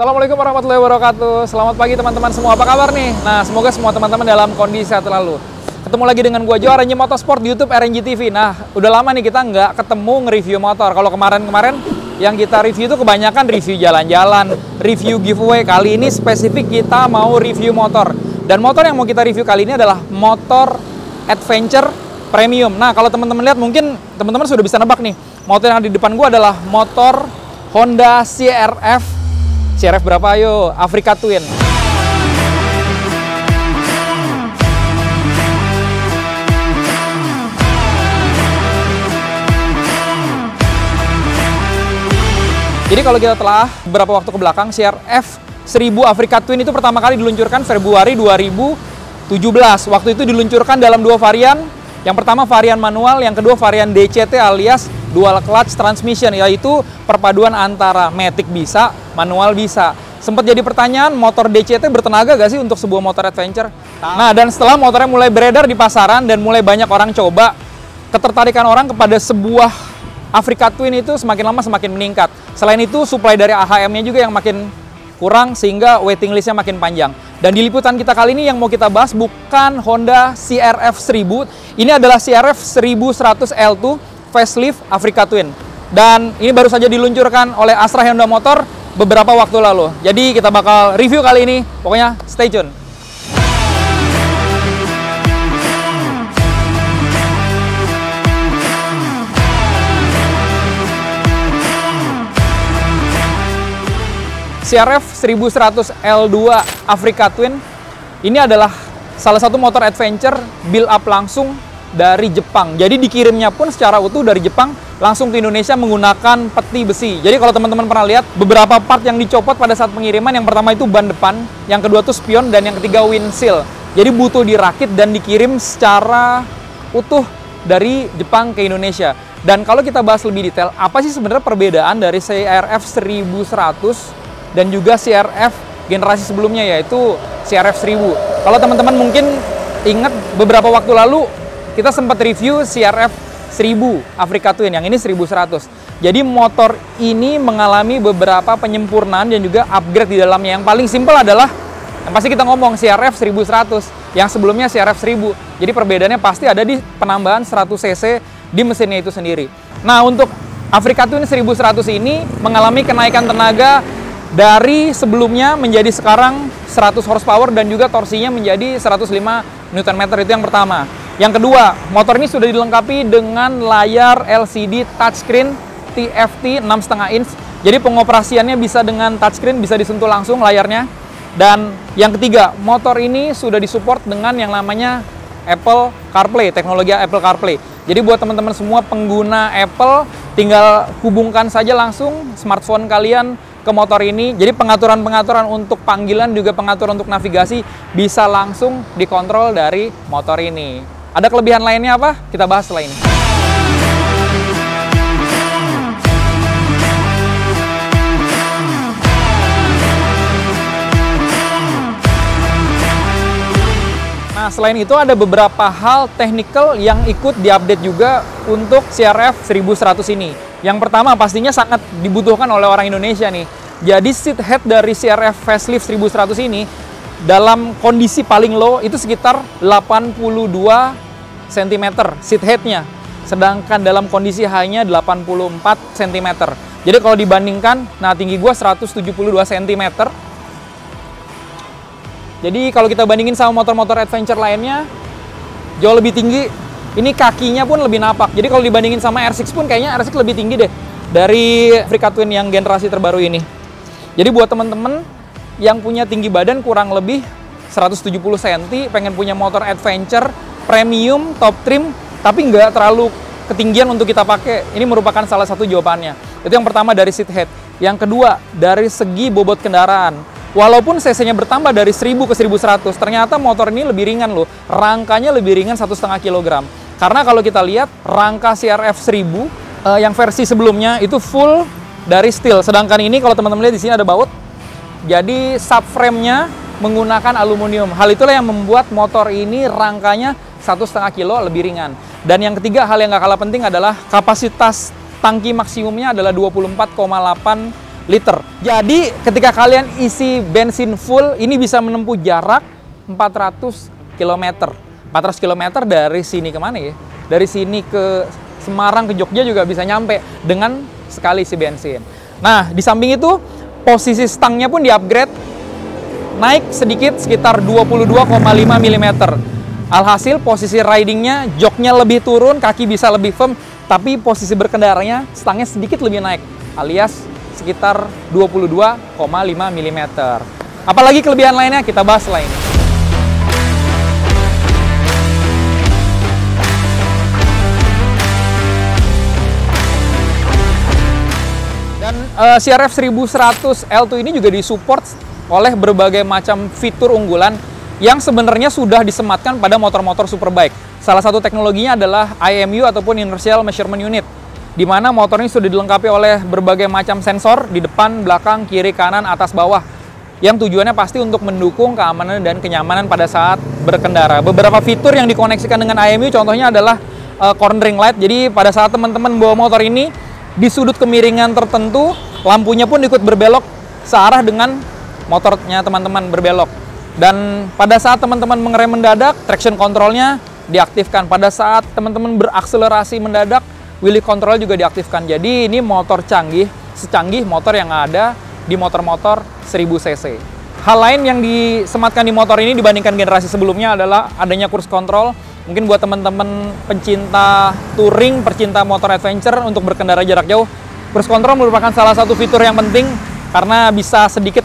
Assalamualaikum warahmatullahi wabarakatuh. Selamat pagi teman-teman semua, apa kabar nih? Nah, semoga semua teman-teman dalam kondisi sehat selalu. Ketemu lagi dengan gue Jo, RNG Motorsport di YouTube RNG TV. Nah, udah lama nih kita nggak ketemu nge-review motor. Kalau kemarin-kemarin yang kita review itu kebanyakan review jalan-jalan, review giveaway. Kali ini spesifik kita mau review motor. Dan motor yang mau kita review kali ini adalah motor adventure premium. Nah, kalau teman-teman lihat mungkin teman-teman sudah bisa nebak nih. Motor yang ada di depan gue adalah motor Honda CRF. CRF berapa ayo? Africa Twin. Jadi kalau kita telah beberapa waktu ke belakang, CRF 1000 Africa Twin itu pertama kali diluncurkan Februari 2017. Waktu itu diluncurkan dalam dua varian. Yang pertama varian manual, yang kedua varian DCT alias dual clutch transmission, yaitu perpaduan antara matic bisa, manual bisa. Sempat jadi pertanyaan, motor DCT bertenaga gak sih untuk sebuah motor adventure? Nah, dan setelah motornya mulai beredar di pasaran dan mulai banyak orang coba, ketertarikan orang kepada sebuah Africa Twin itu semakin lama semakin meningkat. Selain itu, supply dari AHM-nya juga yang makin kurang, sehingga waiting list-nya makin panjang. Dan di liputan kita kali ini yang mau kita bahas bukan Honda CRF 1000, ini adalah CRF 1100 L2 facelift Africa Twin. Dan ini baru saja diluncurkan oleh Astra Honda Motor beberapa waktu lalu. Jadi kita bakal review kali ini, pokoknya stay tune. CRF 1100 L2 Africa Twin ini adalah salah satu motor adventure build up langsung dari Jepang. Jadi dikirimnya pun secara utuh dari Jepang langsung ke Indonesia menggunakan peti besi. Jadi kalau teman-teman pernah lihat beberapa part yang dicopot pada saat pengiriman, yang pertama itu ban depan, yang kedua itu spion, dan yang ketiga windshield. Jadi butuh dirakit dan dikirim secara utuh dari Jepang ke Indonesia. Dan kalau kita bahas lebih detail, apa sih sebenarnya perbedaan dari CRF 1100 dan juga CRF generasi sebelumnya, yaitu CRF 1000. Kalau teman-teman mungkin ingat beberapa waktu lalu kita sempat review CRF 1000 Africa Twin, yang ini 1100. Jadi motor ini mengalami beberapa penyempurnaan dan juga upgrade di dalamnya. Yang paling simpel adalah, yang pasti kita ngomong CRF 1100, yang sebelumnya CRF 1000. Jadi perbedaannya pasti ada di penambahan 100 cc di mesinnya itu sendiri. Nah, untuk Africa Twin 1100 ini mengalami kenaikan tenaga dari sebelumnya menjadi sekarang 100 horsepower dan juga torsinya menjadi 105 Nm, itu yang pertama. Yang kedua, motor ini sudah dilengkapi dengan layar LCD touchscreen TFT 6,5 inch. Jadi pengoperasiannya bisa dengan touchscreen, bisa disentuh langsung layarnya. Dan yang ketiga, motor ini sudah disupport dengan yang namanya Apple CarPlay, teknologi Apple CarPlay. Jadi buat teman-teman semua pengguna Apple, tinggal hubungkan saja langsung smartphone kalian ke motor ini. Jadi pengaturan-pengaturan untuk panggilan, juga pengaturan untuk navigasi, bisa langsung dikontrol dari motor ini. Ada kelebihan lainnya apa? Kita bahas setelah ini. Nah, selain itu ada beberapa hal teknikal yang ikut diupdate juga untuk CRF 1100 ini. Yang pertama pastinya sangat dibutuhkan oleh orang Indonesia nih. Jadi seat head dari CRF facelift 1100 ini dalam kondisi paling low itu sekitar 82 cm seat headnya, sedangkan dalam kondisi high-nya 84 cm. Jadi kalau dibandingkan, nah tinggi gua 172 cm. Jadi kalau kita bandingin sama motor-motor adventure lainnya, jauh lebih tinggi. Ini kakinya pun lebih napak. Jadi kalau dibandingin sama R6 pun kayaknya R6 lebih tinggi deh dari Africa Twin yang generasi terbaru ini. Jadi buat temen-temen yang punya tinggi badan kurang lebih 170 cm, pengen punya motor adventure premium top trim tapi nggak terlalu ketinggian untuk kita pakai, ini merupakan salah satu jawabannya. Itu yang pertama dari seat head. Yang kedua dari segi bobot kendaraan. Walaupun cc-nya bertambah dari 1000 ke 1100, ternyata motor ini lebih ringan loh. Rangkanya lebih ringan 1,5 kg. Karena kalau kita lihat rangka CRF 1000 yang versi sebelumnya itu full dari steel. Sedangkan ini kalau teman-teman lihat di sini ada baut. Jadi subframe-nya menggunakan aluminium. Hal itulah yang membuat motor ini rangkanya 1,5 kg lebih ringan. Dan yang ketiga, hal yang nggak kalah penting adalah kapasitas tangki maksimumnya adalah 24,8 liter. Jadi ketika kalian isi bensin full, ini bisa menempuh jarak 400 km. 400 km dari sini kemana ya? Dari sini ke Semarang, ke Jogja juga bisa nyampe dengan sekali isi bensin. Nah, di samping itu posisi stangnya pun di-upgrade, naik sedikit sekitar 22,5 mm. Alhasil posisi ridingnya, joknya lebih turun, kaki bisa lebih firm, tapi posisi berkendaranya stangnya sedikit lebih naik, alias sekitar 22,5 mm. Apalagi kelebihan lainnya kita bahas lainnya. Dan CRF 1100 L2 ini juga disupport oleh berbagai macam fitur unggulan yang sebenarnya sudah disematkan pada motor-motor superbike. Salah satu teknologinya adalah IMU ataupun Inertial Measurement Unit, di mana motornya sudah dilengkapi oleh berbagai macam sensor di depan, belakang, kiri, kanan, atas, bawah, yang tujuannya pasti untuk mendukung keamanan dan kenyamanan pada saat berkendara. Beberapa fitur yang dikoneksikan dengan IMU contohnya adalah cornering light. Jadi pada saat teman-teman bawa motor ini di sudut kemiringan tertentu, lampunya pun ikut berbelok searah dengan motornya teman-teman berbelok. Dan pada saat teman-teman mengerem mendadak, traction controlnya diaktifkan. Pada saat teman-teman berakselerasi mendadak, wheelie control juga diaktifkan. Jadi ini motor canggih, secanggih motor yang ada di motor-motor 1000 cc. Hal lain yang disematkan di motor ini dibandingkan generasi sebelumnya adalah adanya cruise control. Mungkin buat teman-teman pencinta touring, pencinta motor adventure untuk berkendara jarak jauh, cruise control merupakan salah satu fitur yang penting karena bisa sedikit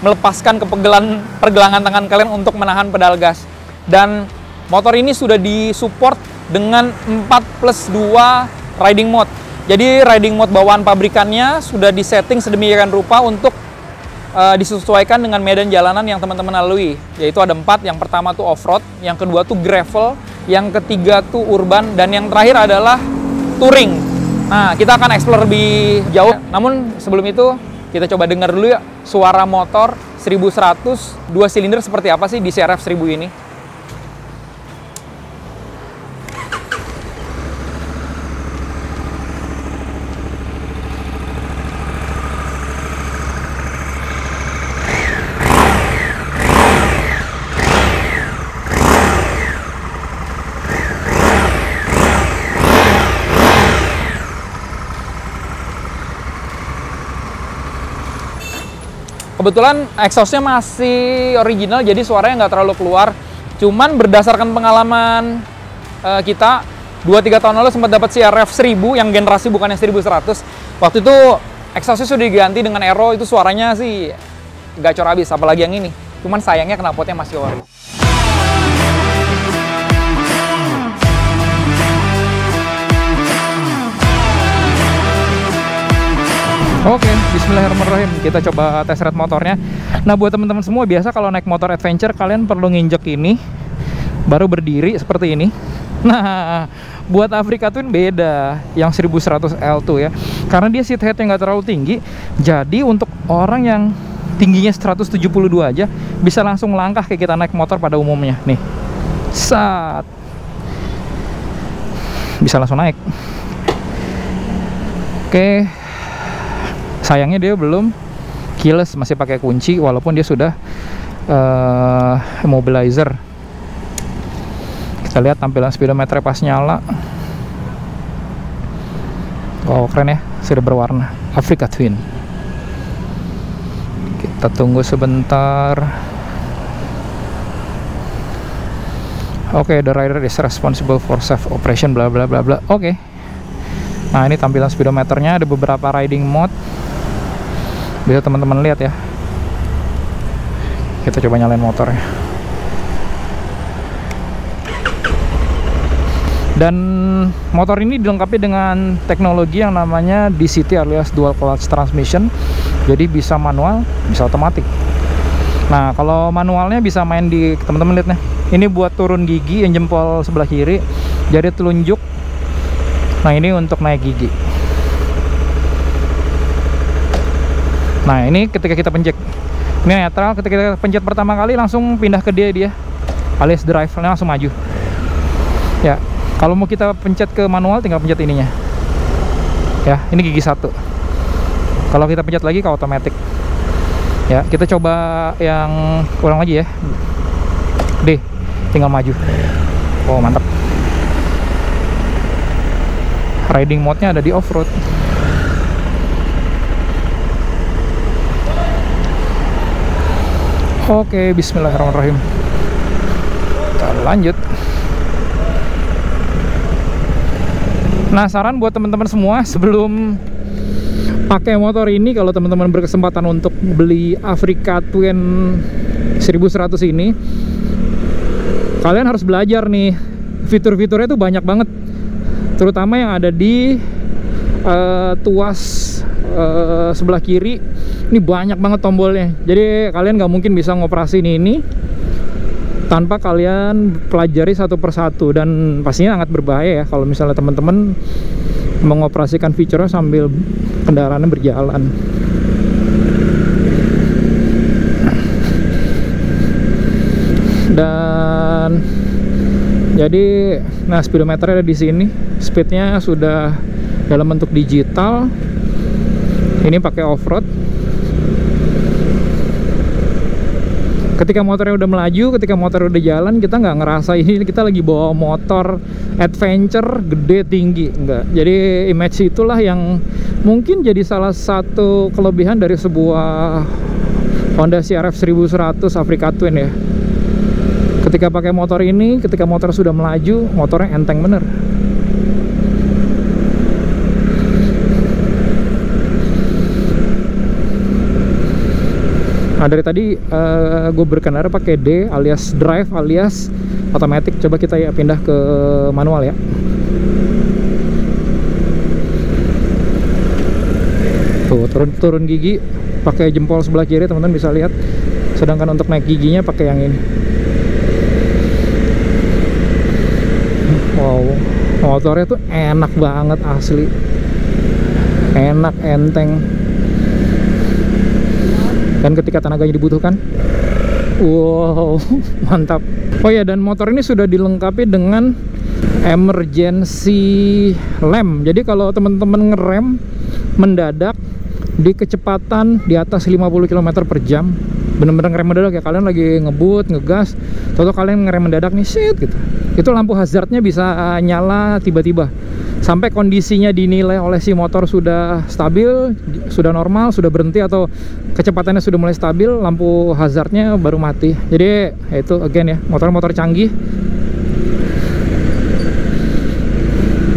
melepaskan kepegelan pergelangan tangan kalian untuk menahan pedal gas. Dan motor ini sudah disupport dengan 4+2 riding mode. Jadi riding mode bawaan pabrikannya sudah disetting sedemikian rupa untuk disesuaikan dengan medan jalanan yang teman-teman lalui. Yaitu ada 4, yang pertama tuh off-road, yang kedua tuh gravel, yang ketiga tuh urban, dan yang terakhir adalah touring. Nah, kita akan explore lebih jauh. Namun sebelum itu kita coba dengar dulu ya suara motor 1100 2 silinder seperti apa sih di CRF 1000 ini. Kebetulan exhaust-nya masih original, jadi suaranya nggak terlalu keluar. Cuman berdasarkan pengalaman kita, 2-3 tahun lalu sempat dapat CRF 1000 yang generasi bukannya 1100. Waktu itu exhaust-nya sudah diganti dengan Aero, itu suaranya sih gacor abis, apalagi yang ini. Cuman sayangnya knalpotnya masih ori. Oke, bismillahirrahmanirrahim. Kita coba tes ride motornya. Nah, buat teman-teman semua, biasa kalau naik motor adventure, kalian perlu nginjek ini, baru berdiri seperti ini. Nah, buat Africa Twin beda, yang 1100 L2 ya. Karena dia seat headnya nggak terlalu tinggi, jadi untuk orang yang tingginya 172 aja, bisa langsung langkah kayak kita naik motor pada umumnya. Nih, saat bisa langsung naik. Oke. Sayangnya dia belum keyless, masih pakai kunci walaupun dia sudah immobilizer. Kita lihat tampilan speedometer pas nyala. Oh, keren ya, sudah berwarna Africa Twin. Kita tunggu sebentar. Oke, the rider is responsible for safe operation bla bla bla bla. Oke. Nah, ini tampilan speedometernya, ada beberapa riding mode. Bisa teman-teman lihat ya. Kita coba nyalain motornya. Dan motor ini dilengkapi dengan teknologi yang namanya DCT alias dual clutch transmission. Jadi bisa manual, bisa otomatis. Nah, kalau manualnya bisa main di, teman-teman lihat nih. Ini buat turun gigi yang jempol sebelah kiri. Jadi telunjuk. Nah, ini untuk naik gigi. Nah, ini ketika kita pencet, ini netral, ketika kita pencet pertama kali langsung pindah ke dia, alias drive-nya langsung maju. Ya, kalau mau kita pencet ke manual tinggal pencet ininya. Ya, ini gigi 1. Kalau kita pencet lagi ke otomatis. Ya, kita coba yang kurang lagi ya. D, tinggal maju. Oh, mantap. Riding mode-nya ada di off-road. Oke, bismillahirrahmanirrahim. Kita lanjut. Nah, saran buat teman-teman semua, sebelum pakai motor ini, kalau teman-teman berkesempatan untuk beli Africa Twin 1100 ini, kalian harus belajar nih, fitur-fiturnya tuh banyak banget, terutama yang ada di tuas sebelah kiri ini banyak banget tombolnya. Jadi kalian nggak mungkin bisa ngoperasi ini tanpa kalian pelajari satu persatu, dan pastinya sangat berbahaya ya kalau misalnya teman-teman mengoperasikan fiturnya sambil kendaraannya berjalan. Dan jadi, nah speedometernya ada di sini, speednya sudah dalam bentuk digital. Ini pakai off-road. Ketika motornya udah melaju, ketika motor udah jalan, kita nggak ngerasa ini kita lagi bawa motor adventure gede tinggi, enggak. Jadi image itulah yang mungkin jadi salah satu kelebihan dari sebuah Honda CRF 1100 Africa Twin ya. Ketika pakai motor ini, ketika motor sudah melaju, motornya enteng bener. Nah dari tadi gue berkendara pakai D alias drive alias automatic. Coba kita ya pindah ke manual ya. Tuh turun gigi pakai jempol sebelah kiri, teman-teman bisa lihat. Sedangkan untuk naik giginya pakai yang ini. Wow, motornya tuh enak banget asli. Enak, enteng. Dan ketika tenaganya dibutuhkan, wow, mantap. Oh ya, dan motor ini sudah dilengkapi dengan emergency lem. Jadi kalau teman-teman ngerem mendadak di kecepatan di atas 50 km/jam, bener-bener ngerem mendadak ya, kalian lagi ngebut, ngegas, atau kalian ngerem mendadak nih, shit gitu, itu lampu hazardnya bisa nyala tiba-tiba sampai kondisinya dinilai oleh si motor sudah stabil, sudah normal, sudah berhenti, atau kecepatannya sudah mulai stabil, lampu hazardnya baru mati. Jadi itu again ya, motor-motor canggih,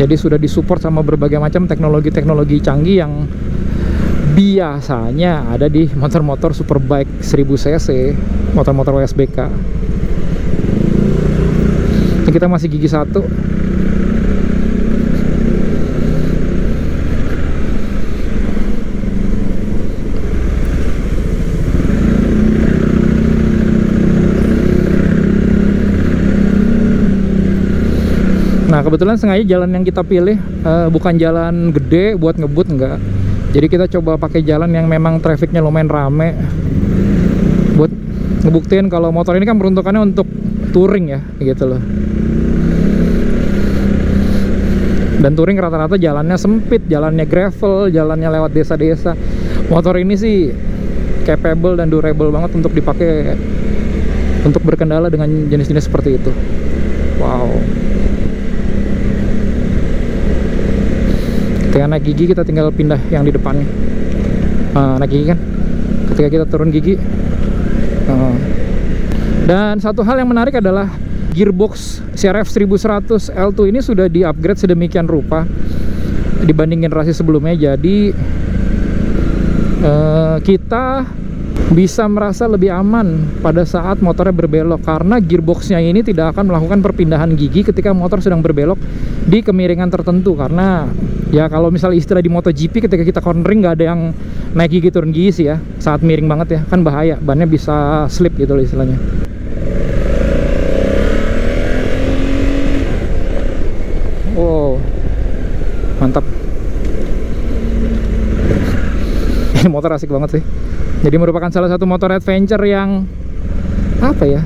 jadi sudah disupport sama berbagai macam teknologi-teknologi canggih yang biasanya ada di motor-motor superbike 1000 cc, motor-motor WSBK. Ini kita masih gigi 1. Nah kebetulan sengaja jalan yang kita pilih bukan jalan gede buat ngebut, enggak. Jadi kita coba pakai jalan yang memang trafiknya lumayan rame buat ngebuktiin kalau motor ini kan peruntukannya untuk touring ya, gitu loh. Dan touring rata-rata jalannya sempit, jalannya gravel, jalannya lewat desa-desa. Motor ini sih capable dan durable banget untuk dipakai untuk berkendala dengan jenis-jenis seperti itu. Wow. Ketika naik gigi kita tinggal pindah yang di depannya. Naik gigi kan, ketika kita turun gigi. Dan satu hal yang menarik adalah gearbox CRF 1100 L2 ini sudah di-upgrade sedemikian rupa dibanding generasi sebelumnya. Jadi kita bisa merasa lebih aman pada saat motornya berbelok, karena gearboxnya ini tidak akan melakukan perpindahan gigi ketika motor sedang berbelok di kemiringan tertentu. Karena ya kalau misalnya istilah di MotoGP, ketika kita cornering nggak ada yang naik gigi turun gigi sih ya, saat miring banget ya, kan bahaya, bannya bisa slip gitu loh istilahnya. Wow, mantap. Ini motor asik banget sih. Jadi merupakan salah satu motor adventure yang apa ya,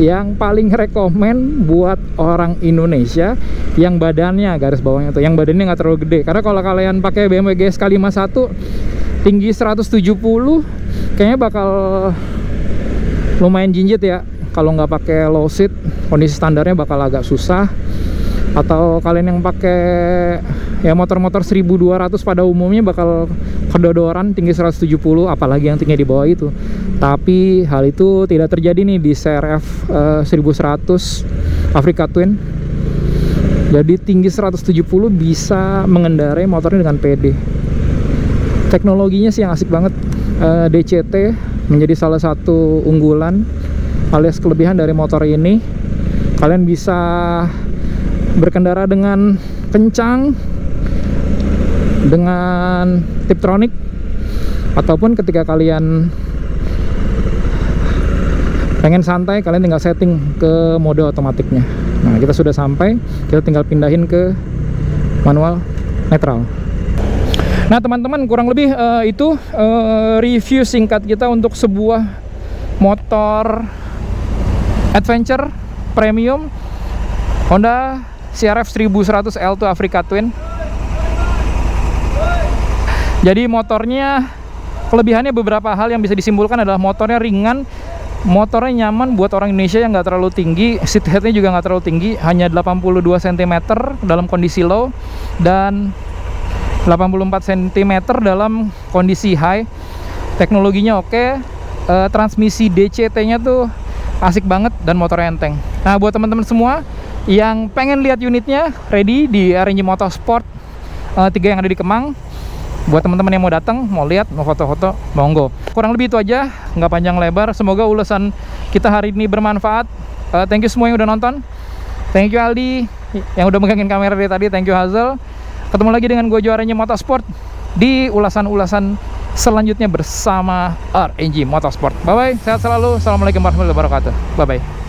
yang paling rekomen buat orang Indonesia yang badannya garis bawahnya tuh, yang badannya nggak terlalu gede. Karena kalau kalian pakai BMW GS K51 tinggi 170 kayaknya bakal lumayan jinjit ya. Kalau nggak pakai low seat, kondisi standarnya bakal agak susah. Atau kalian yang pakai ya motor-motor 1200 pada umumnya bakal kedodoran tinggi 170, apalagi yang tinggi di bawah itu. Tapi hal itu tidak terjadi nih di CRF 1100 Africa Twin. Jadi tinggi 170 bisa mengendarai motornya dengan pede. Teknologinya sih yang asik banget. DCT menjadi salah satu unggulan alias kelebihan dari motor ini. Kalian bisa berkendara dengan kencang dengan tiptronic, ataupun ketika kalian pengen santai kalian tinggal setting ke mode otomatiknya. Nah, kita sudah sampai, kita tinggal pindahin ke manual netral. Nah teman-teman, kurang lebih itu review singkat kita untuk sebuah motor adventure premium Honda CRF 1100 L2 Africa Twin. Jadi motornya, kelebihannya beberapa hal yang bisa disimpulkan adalah motornya ringan, motornya nyaman buat orang Indonesia yang nggak terlalu tinggi, seat headnya juga nggak terlalu tinggi, hanya 82 cm dalam kondisi low dan 84 cm dalam kondisi high. Teknologinya oke, transmisi DCT-nya tuh asik banget dan motornya enteng. Nah buat teman-teman semua yang pengen lihat unitnya ready di RNG Motorsport 3 yang ada di Kemang, buat teman-teman yang mau datang, mau lihat, mau foto-foto, monggo. Kurang lebih itu aja, nggak panjang lebar. Semoga ulasan kita hari ini bermanfaat. Thank you semua yang udah nonton. Thank you Aldi yang udah megangin kamera dari tadi. Thank you Hazel. Ketemu lagi dengan gue RNG Motorsport di ulasan-ulasan selanjutnya bersama RNG Motorsport. Bye bye, sehat selalu. Assalamualaikum warahmatullahi wabarakatuh. Bye bye.